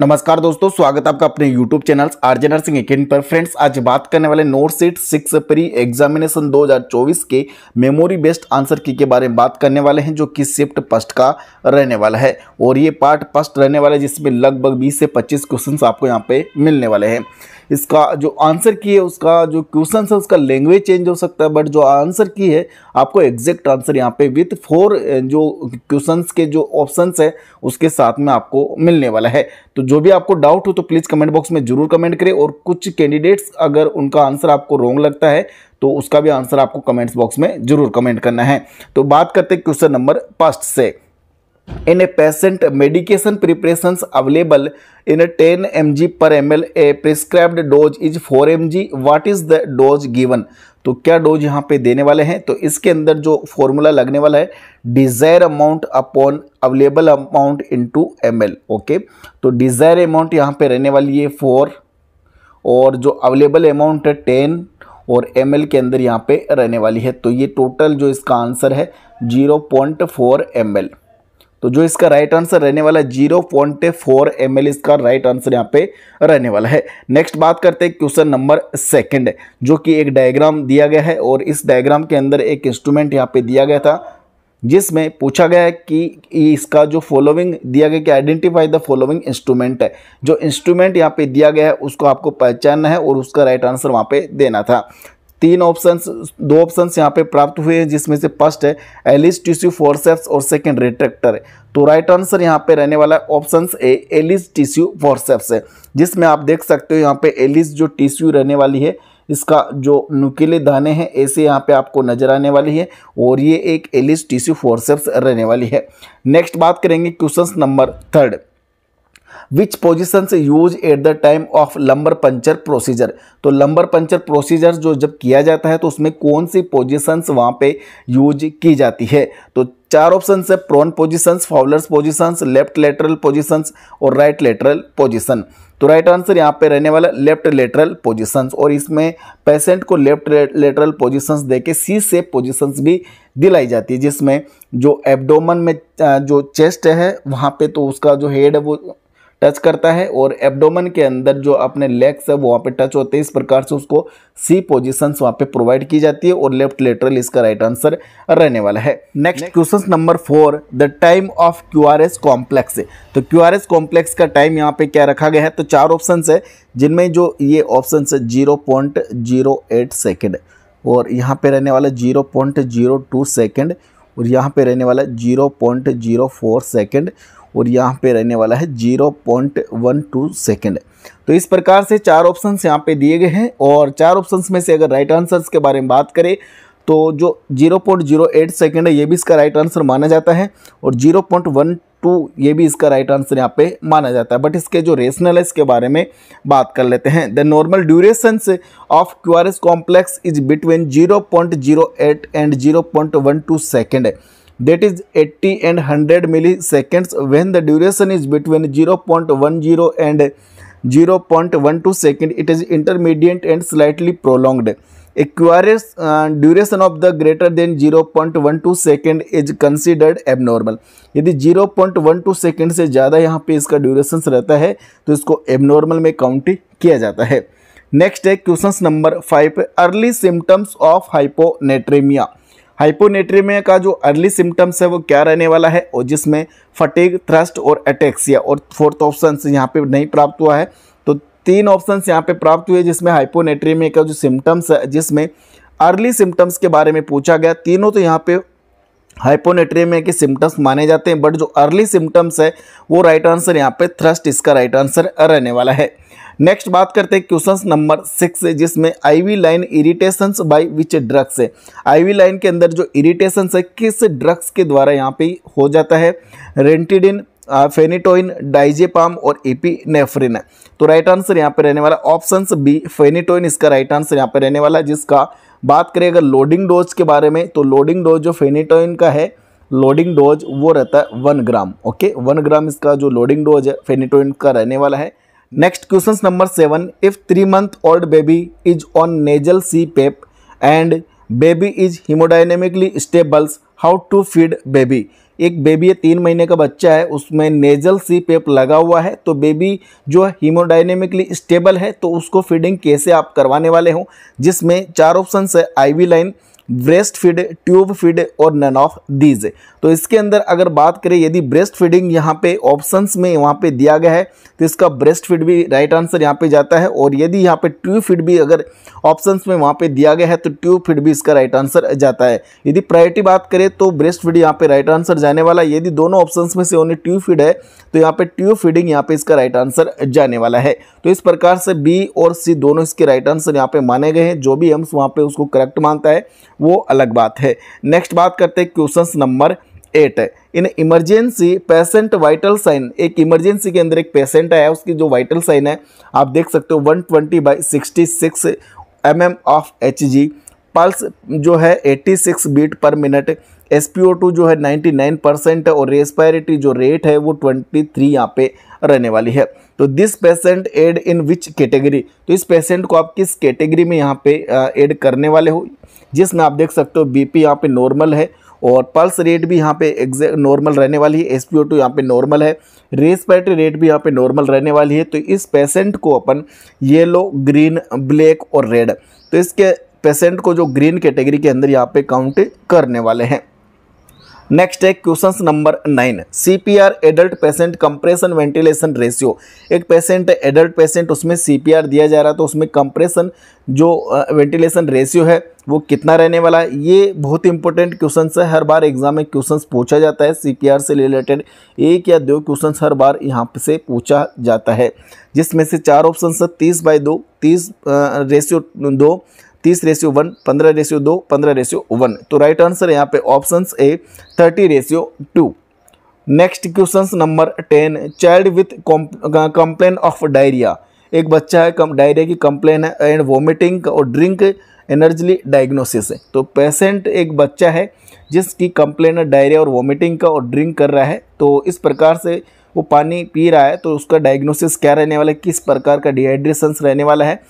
नमस्कार दोस्तों, स्वागत है आपका अपने YouTube channel RJ nursing academy पर। फ्रेंड्स, आज बात करने वाले नोट सीट 6 प्री एग्जामिनेशन 2024 के मेमोरी बेस्ड आंसर की के बारे में बात करने वाले हैं, जो कि शिफ्ट फर्स्ट का रहने वाला है और ये पार्ट फर्स्ट रहने वाला है, जिसमें लगभग 20 से 25 क्वेश्चन आपको यहाँ पे मिलने वाले हैं। इसका जो आंसर की है, उसका जो क्वेश्चन है, उसका लैंग्वेज चेंज हो सकता है, बट जो आंसर की है आपको एग्जैक्ट आंसर यहाँ पे विथ 4 जो क्वेश्चन के जो ऑप्शन है उसके साथ में आपको मिलने वाला है। तो जो भी आपको डाउट हो तो प्लीज़ कमेंट बॉक्स में जरूर कमेंट करें, और कुछ कैंडिडेट्स अगर उनका आंसर आपको रॉन्ग लगता है तो उसका भी आंसर आपको कमेंट्स बॉक्स में जरूर कमेंट करना है। तो बात करते हैं क्वेश्चन नंबर 5 से। In a patient medication preparations available in 10 mg/ml, a prescribed dose is 4 mg, what is the dose given. तो क्या डोज यहाँ पे देने वाले हैं, तो इसके अंदर जो फॉर्मूला लगने वाला है Dzire amount upon available amount into ml। Okay, तो डिजायर अमाउंट यहाँ पे रहने वाली है 4 और जो अवेलेबल अमाउंट है 10 और ml के अंदर यहाँ पे रहने वाली है। तो ये टोटल जो इसका आंसर है 0.4 ml। तो जो इसका राइट आंसर रहने वाला है 0.4 ml, इसका राइट आंसर यहाँ पे रहने वाला है। नेक्स्ट बात करते हैं क्वेश्चन नंबर 2, जो कि एक डायग्राम दिया गया है और इस डायग्राम के अंदर एक इंस्ट्रूमेंट यहाँ पे दिया गया था, जिसमें पूछा गया है कि इसका जो फॉलोइंग दिया गया कि आइडेंटिफाई द फॉलोइंग इंस्ट्रूमेंट है। जो इंस्ट्रूमेंट यहाँ पे दिया गया है उसको आपको पहचानना है और उसका राइट आंसर वहाँ पे देना था। 3 ऑप्शंस, 2 ऑप्शंस यहाँ पे प्राप्त हुए हैं, जिसमें से फर्स्ट है एलिस टिश्यू फोरसेप्स और सेकंड रेट्रैक्टर। तो राइट आंसर यहाँ पे रहने वाला option A Allis tissue forceps है, जिसमें आप देख सकते हो यहाँ पे एलिस जो टिश्यू रहने वाली है, इसका जो नुकीले दाने हैं ऐसे यहाँ पे आपको नजर आने वाली है, और ये एक एलिस टिश्यू फोरसेप्स रहने वाली है। नेक्स्ट बात करेंगे क्वेश्चन नंबर 3, विच पोजिशन से use at the time of lumbar puncture procedure. तो लंबर पंचर प्रोसीजर जो जब किया जाता है तो उसमें कौन सी पोजिशंस वहाँ पे यूज की जाती है। तो 4 ऑप्शन है, prone positions, Fowler's positions, left lateral positions और राइट लेटरल पोजिशन। तो राइट आंसर यहाँ पे रहने वाला लेफ्ट लेटरल पोजिशंस, और इसमें पेशेंट को लेफ्ट लेटरल पोजिशंस देके सी से पोजिशंस भी दिलाई जाती है, जिसमें जो एब्डोमन में जो चेस्ट है वहाँ पे तो उसका जो हेड है वो टच करता है, और एब्डोमेन के अंदर जो अपने लेग्स है वो वहाँ पे टच होते हैं। इस प्रकार से उसको सी पोजीशंस वहाँ पे प्रोवाइड की जाती है, और लेफ्ट लेटरल इसका राइट आंसर रहने वाला है। Next question number 4, the time of QRS complex. तो QRS कॉम्प्लेक्स का टाइम यहाँ पे क्या रखा गया है, तो 4 ऑप्शन है, जिनमें जो ये ऑप्शन है 0.08 सेकेंड, और यहाँ पे रहने वाला 0.02 सेकेंड, और यहाँ पे रहने वाला 0.04 सेकेंड, और यहाँ पे रहने वाला है 0.12 सेकेंड। तो इस प्रकार से 4 ऑप्शंस यहाँ पे दिए गए हैं, और 4 ऑप्शंस में से अगर राइट आंसर्स के बारे में बात करें तो जो 0.08 सेकेंड है ये भी इसका राइट आंसर माना जाता है, और 0.12 ये भी इसका राइट आंसर यहाँ पे माना जाता है। बट इसके जो रेशनल है इसके बारे में बात कर लेते हैं। The normal duration of QRS complex is between 0.08 and 0.12 second, that is 80 and 100 milliseconds when the duration is between 0.10 and 0.12 second it is intermediate and slightly prolonged. A QRS duration of the greater than 0.12 second is considered abnormal. यदि 0.12 second से ज़्यादा यहाँ पे इसका duration रहता है तो इसको abnormal में काउंट किया जाता है। नेक्स्ट है question number 5, early symptoms of hyponatraemia. Hyponatraemia का जो अर्ली सिम्टम्स है वो क्या रहने वाला है, और जिसमें फटीग, थ्रस्ट और एटैक्सिया, और 4th ऑप्शन यहाँ पे नहीं प्राप्त हुआ है। तो 3 ऑप्शन यहाँ पे प्राप्त हुए, जिसमें हाइपोनेट्रीमिया का जो सिम्टम्स है, जिसमें अर्ली सिम्टम्स के बारे में पूछा गया। तीनों तो यहाँ पे हाइपोनेट्रीमिया के सिम्टम्स माने जाते हैं, बट जो अर्ली सिम्टम्स है वो राइट आंसर यहाँ पे थ्रस्ट इसका राइट आंसर रहने वाला है। नेक्स्ट बात करते हैं क्वेश्चन नंबर 6, जिसमें IV line irritations by which drugs है। आईवी लाइन के अंदर जो इरिटेशंस है किस ड्रग्स के द्वारा यहाँ पे हो जाता है, रेंटिडिन, फेनिटोइन, डाइजेपाम और एपीनेफ्रिन। तो राइट आंसर यहाँ पे रहने वाला ऑप्शन बी फेनिटोइन, इसका राइट आंसर यहाँ पे रहने वाला। जिसका बात करें अगर लोडिंग डोज के बारे में, तो लोडिंग डोज जो फेनिटोइन का है लोडिंग डोज वो रहता है 1 ग्राम। ओके, 1 ग्राम इसका जो लोडिंग डोज है फेनिटोइन का रहने वाला है। Next question number 7, if 3 month old baby is on nasal C Pep and baby is haemodynamically stables, how to feed baby. एक बेबी है 3 महीने का बच्चा है, उसमें नेजल सी पेप लगा हुआ है, तो बेबी जो हीमोडायनेमिकली स्टेबल है तो उसको फीडिंग कैसे आप करवाने वाले हो, जिसमें 4 ऑप्शंस है IV line, breast feed, tube feed और नन ऑफ दीज। तो इसके अंदर अगर बात करें यदि ब्रेस्ट फीडिंग यहाँ पे ऑप्शंस में वहाँ पे दिया गया है तो इसका ब्रेस्ट फीड भी राइट आंसर यहाँ पे जाता है, और यदि यहाँ पे ट्यूब फीड भी अगर ऑप्शंस में वहाँ पे दिया गया है तो ट्यूब फीड भी इसका राइट आंसर जाता है। यदि प्रायोरिटी बात करें तो ब्रेस्ट फीड यहाँ पे राइट आंसर जाने वाला है, यदि दोनों ऑप्शंस में से ओनली ट्यूब फीड है तो यहाँ पे ट्यूब फीडिंग यहाँ पे इसका राइट आंसर जाने वाला है। तो इस प्रकार से बी और सी दोनों इसके राइट आंसर यहाँ पे माने गए हैं, जो भी एम्स वहाँ पे उसको करेक्ट मानता है वो अलग बात है। नेक्स्ट बात करते हैं क्वेश्चन नंबर 8 है। In emergency patient vital sign, एक इमरजेंसी के अंदर एक पेशेंट आया, उसकी जो वाइटल साइन है आप देख सकते हो 120/66 mm ऑफ Hg, पल्स जो है 86 बीट पर मिनट, SpO2 जो है 99% है और रेस्पिरेटरी जो रेट है वो 23 यहाँ पे रहने वाली है। तो this patient add in which category, तो इस पेशेंट को आप किस कैटेगरी में यहाँ पे एड करने वाले हो, जिसमें आप देख सकते हो बीपी यहाँ पे नॉर्मल है और पल्स रेट भी यहाँ पे एग्जैक्ट नॉर्मल रहने वाली है, SpO2 यहाँ पे नॉर्मल है, रेस्पिरेटरी रेट भी यहाँ पे नॉर्मल रहने वाली है। तो इस पेशेंट को अपन येलो, ग्रीन, ब्लैक और रेड, तो इसके पेशेंट को जो ग्रीन कैटेगरी के अंदर यहाँ पे काउंट करने वाले हैं। नेक्स्ट है question number 9, CPR adult patient compression ventilation ratio. एक पेशेंट है एडल्ट पेशेंट, उसमें CPR दिया जा रहा है, तो उसमें कंप्रेशन जो वेंटिलेशन रेशियो है वो कितना रहने वाला है, ये बहुत इंपॉर्टेंट क्वेश्चन है। हर बार एग्जाम में क्वेश्चन पूछा जाता है, CPR से रिलेटेड 1 या 2 क्वेश्चन हर बार यहाँ से पूछा जाता है, जिसमें से 4 ऑप्शन है 30/2, 30:2, 30:1, 15:2, 15:1। तो राइट आंसर यहाँ पे option A 30:2। Next question number 10, child with complain of diarrhoea. एक बच्चा है डायरिया की कंप्लेन है एंड वॉमिटिंग और ड्रिंक एनर्जी डायग्नोसिस है। तो पेशेंट एक बच्चा है जिसकी कंप्लेन है डायरिया और वॉमिटिंग का और ड्रिंक कर रहा है, तो इस प्रकार से वो पानी पी रहा है, तो उसका डायग्नोसिस क्या रहने वाला है, किस प्रकार का डिहाइड्रेशन रहने वाला है,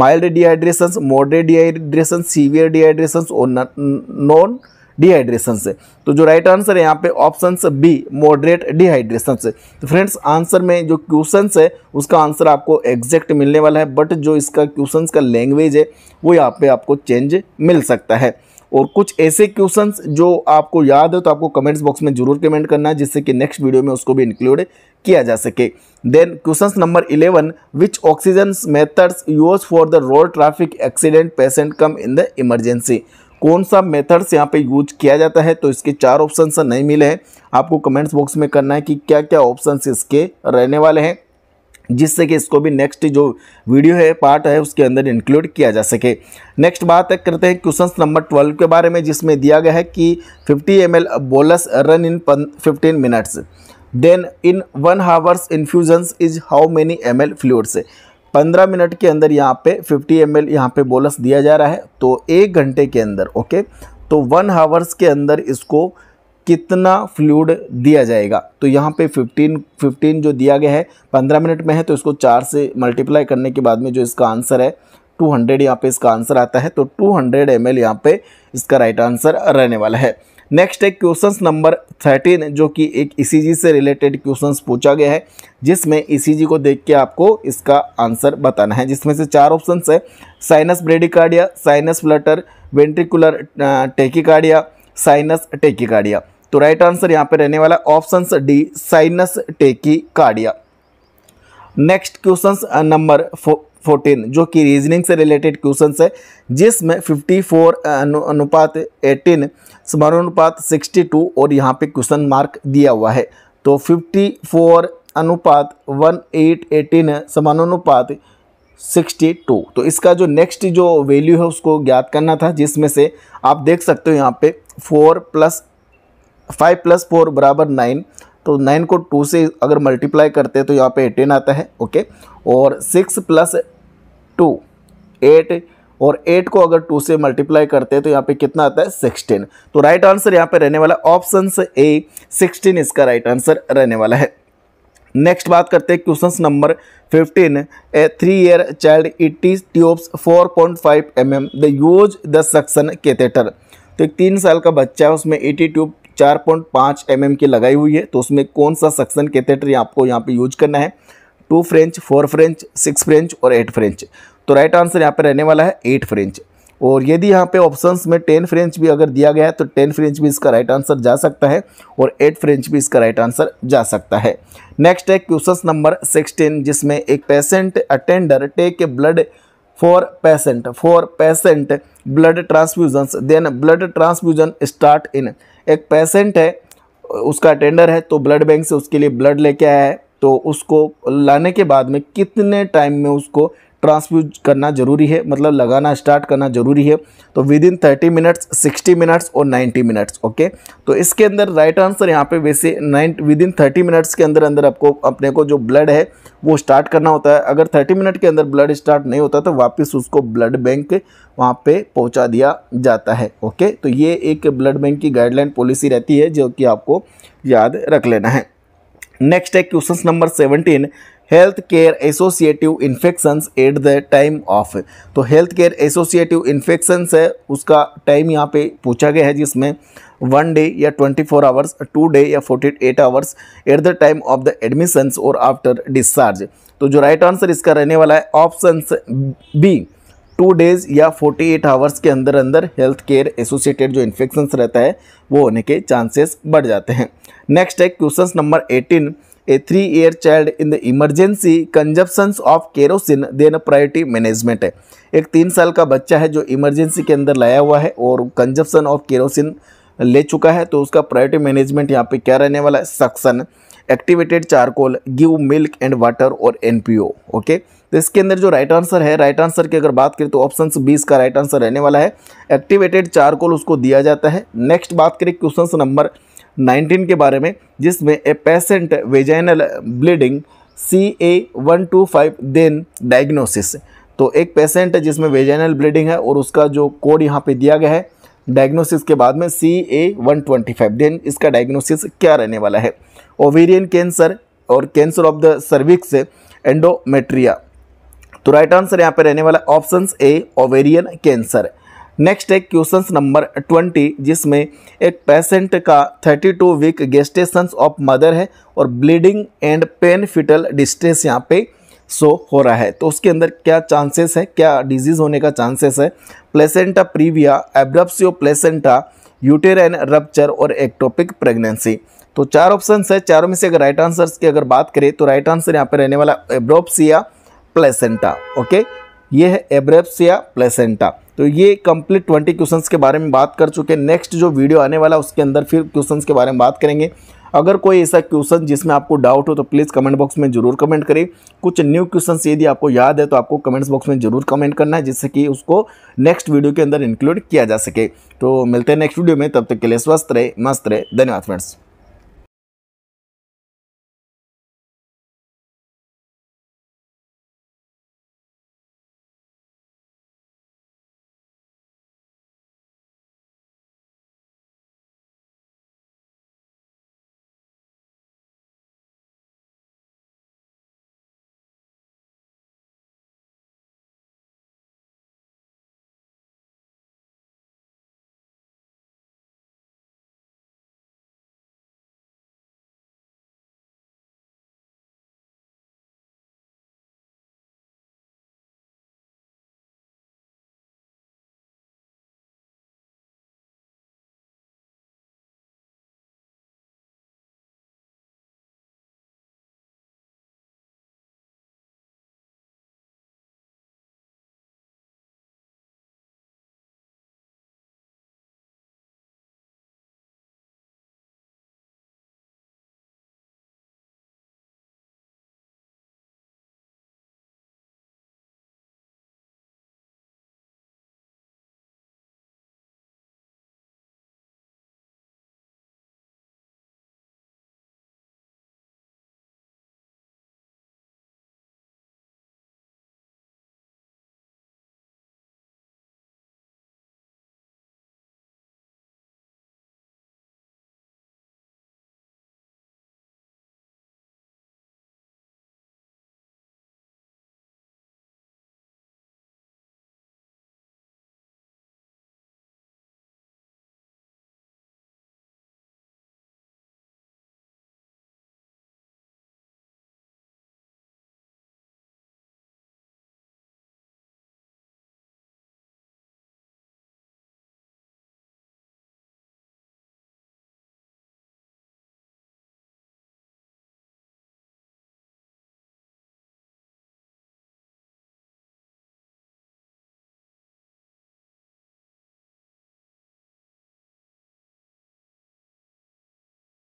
mild dehydration, moderate dehydration, severe dehydration और नॉन डिहाइड्रेशन से। तो जो राइट आंसर है यहाँ पे ऑप्शन बी मॉडरेट डिहाइड्रेशन से। तो फ्रेंड्स आंसर में जो क्वेश्चन है उसका आंसर आपको एग्जैक्ट मिलने वाला है, बट जो इसका क्वेश्चन का लैंग्वेज है वो यहाँ पे आपको चेंज मिल सकता है। और कुछ ऐसे क्वेश्चंस जो आपको याद है तो आपको कमेंट्स बॉक्स में जरूर कमेंट करना है, जिससे कि नेक्स्ट वीडियो में उसको भी इंक्लूड किया जा सके। Then question number 11, which oxygen methods use for the road traffic accident patient come in the emergency. कौन सा मेथड्स यहाँ पे यूज किया जाता है, तो इसके 4 ऑप्शंस नहीं मिले हैं, आपको कमेंट्स बॉक्स में करना है कि क्या क्या ऑप्शंस इसके रहने वाले हैं, जिससे कि इसको भी नेक्स्ट जो वीडियो है पार्ट है उसके अंदर इंक्लूड किया जा सके। नेक्स्ट बात करते हैं क्वेश्चन नंबर 12 के बारे में, जिसमें दिया गया है कि 50 ml bolus run in 15 minutes, then in 1 hours infusions is how many ml fluids. 15 minute के अंदर यहाँ पे 50 ml यहाँ पे बोलस दिया जा रहा है, तो 1 घंटे के अंदर ओके, तो 1 आवर्स के अंदर इसको कितना फ्लूइड दिया जाएगा। तो यहाँ पे 15 जो दिया गया है 15 मिनट में है, तो इसको 4 से मल्टीप्लाई करने के बाद में जो इसका आंसर है 200 यहाँ पे इसका आंसर आता है, तो 200 ml यहाँ पे इसका राइट आंसर रहने वाला है। नेक्स्ट है क्वेश्चन नंबर 13, जो कि एक ईसीजी से रिलेटेड क्वेश्चन पूछा गया है, जिसमें ईसीजी को देख के आपको इसका आंसर बताना है, जिसमें से 4 ऑप्शन है sinus bradycardia, sinus flutter, ventricular tachycardia, sinus tachycardia. तो राइट आंसर यहाँ पे रहने वाला option D sinus tachycardia. Next question number 14, जो कि रीजनिंग से रिलेटेड क्वेश्चन है, जिसमें 54:18, समानुपात 62 और यहाँ पे क्वेश्चन मार्क दिया हुआ है। तो 54:18, समानुपात 62, तो इसका जो नेक्स्ट जो वैल्यू है उसको ज्ञात करना था, जिसमें से आप देख सकते हो यहाँ पे 4 + 5 + 4 = 9, तो 9 को 2 से अगर मल्टीप्लाई करते हैं तो यहाँ पे 18 आता है ओके, और 6 + 2 8, और 8 को अगर 2 से मल्टीप्लाई करते हैं तो यहाँ पे कितना आता है 16। तो राइट आंसर यहाँ पे रहने वाला ऑप्शन ए 16 इसका राइट आंसर रहने वाला है। नेक्स्ट बात करते हैं question number 15, a 3 year child it's tubes 4.5 mm, the use the suction catheter. तो एक 3 साल का बच्चा है, उसमें ET ट्यूब 4.5 mm की लगाई हुई है, तो उसमें कौन सा सक्शन कैथेटर आपको यहाँ पे यूज करना है, 2 फ्रेंच, 4 फ्रेंच, 6 फ्रेंच और 8 फ्रेंच। तो राइट आंसर यहाँ पे रहने वाला है 8 फ्रेंच। और यदि यहाँ पे ऑप्शंस में 10 फ्रेंच भी अगर दिया गया है तो 10 फ्रेंच भी इसका राइट आंसर जा सकता है और 8 फ्रेंच भी इसका राइट आंसर जा सकता है। नेक्स्ट है क्वेश्चन नंबर 16, जिसमें एक patient attender take a blood for patient blood transfusions then blood transfusion start in. एक पेशेंट है, उसका अटेंडर है, तो ब्लड बैंक से उसके लिए ब्लड लेके आया है, तो उसको लाने के बाद में कितने टाइम में उसको ट्रांसफ्यूज करना ज़रूरी है, मतलब लगाना स्टार्ट करना ज़रूरी है। तो विद इन 30 मिनट्स, 60 मिनट्स और 90 मिनट्स। ओके, तो इसके अंदर राइट आंसर यहाँ पे वैसे विद इन 30 मिनट्स के अंदर आपको अपने को जो ब्लड है वो स्टार्ट करना होता है। अगर 30 मिनट के अंदर ब्लड स्टार्ट नहीं होता तो वापस उसको ब्लड बैंक वहाँ पर पहुँचा दिया जाता है। ओके, तो ये एक ब्लड बैंक की गाइडलाइन पॉलिसी रहती है जो कि आपको याद रख लेना है। नेक्स्ट है question number 17, health care associative infections at the time of. तो हेल्थ केयर एसोसिएटिव इन्फेक्शंस है, उसका टाइम यहाँ पे पूछा गया है, जिसमें 1 डे या 24 आवर्स, 2 डे या 48 hours, at the time of the admissions और आफ्टर डिस्चार्ज। तो जो राइट आंसर इसका रहने वाला है ऑप्शन बी, 2 डेज या 48 आवर्स के अंदर हेल्थ केयर एसोसिएटेड जो इन्फेक्शंस रहता है वो होने के चांसेस बढ़ जाते हैं। नेक्स्ट है question number 18, a 3 year child in the emergency consumptions of kerosene then priority management है। एक 3 साल का बच्चा है जो इमरजेंसी के अंदर लाया हुआ है और कंजप्शन ऑफ केरोसिन ले चुका है, तो उसका प्रायोरिटी मैनेजमेंट यहाँ पे क्या रहने वाला है, suction, activated charcoal, give milk and water और एनपीओ। ओके, तो इसके अंदर जो राइट आंसर है, राइट आंसर की अगर बात करें तो ऑप्शन 20 का राइट आंसर रहने वाला है, एक्टिवेटेड चारकोल उसको दिया जाता है। नेक्स्ट बात करें क्वेश्चन नंबर 19 के बारे में, जिसमें a patient vaginal bleeding CA125 then diagnosis. तो एक पेशेंट है जिसमें वेजाइनल ब्लीडिंग है और उसका जो कोड यहाँ पे दिया गया है डायग्नोसिस के बाद में CA125, देन इसका डायग्नोसिस क्या रहने वाला है, ओवेरियन कैंसर और cancer of the cervix endometria. तो राइट आंसर यहाँ पे रहने वाला option A, ovarian cancer. Next है क्वेश्चन नंबर 20, जिसमें एक पेशेंट का 32 वीक गेस्टेशन ऑफ मदर है और bleeding and pain fetal distress यहाँ पे शो हो रहा है, तो उसके अंदर क्या चांसेस है, क्या डिजीज़ होने का चांसेस है, placenta previa, abruptio placenta, uterine rupture और एक्टोपिक प्रेगनेंसी। तो 4 ऑप्शंस है, चारों में से अगर राइट आंसर्स की अगर बात करें तो राइट आंसर यहाँ पे रहने वाला एब्रोप्सिया प्लेसेंटा। ओके, ये है एब्रोप्सिया प्लेसेंटा। तो ये कंप्लीट 20 क्वेश्चंस के बारे में बात कर चुके हैं। नेक्स्ट जो वीडियो आने वाला उसके अंदर फिर क्वेश्चंस के बारे में बात करेंगे। अगर कोई ऐसा क्वेश्चन जिसमें आपको डाउट हो तो प्लीज़ कमेंट बॉक्स में जरूर कमेंट करें। कुछ न्यू क्वेश्चंस यदि आपको याद है तो आपको कमेंट्स बॉक्स में जरूर कमेंट करना है, जिससे कि उसको नेक्स्ट वीडियो के अंदर इंक्लूड किया जा सके। तो मिलते हैं नेक्स्ट वीडियो में, तब तक के लिए स्वस्थ रहे, मस्त रहे। धन्यवाद फ्रेंड्स।